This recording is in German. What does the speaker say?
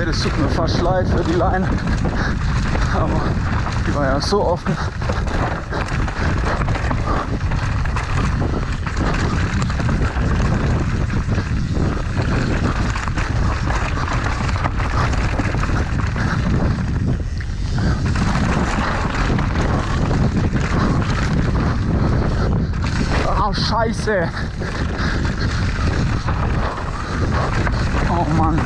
okay, das tut mir fast leid für die Leine, aber die war ja so offen. Scheiße! Oh Mann!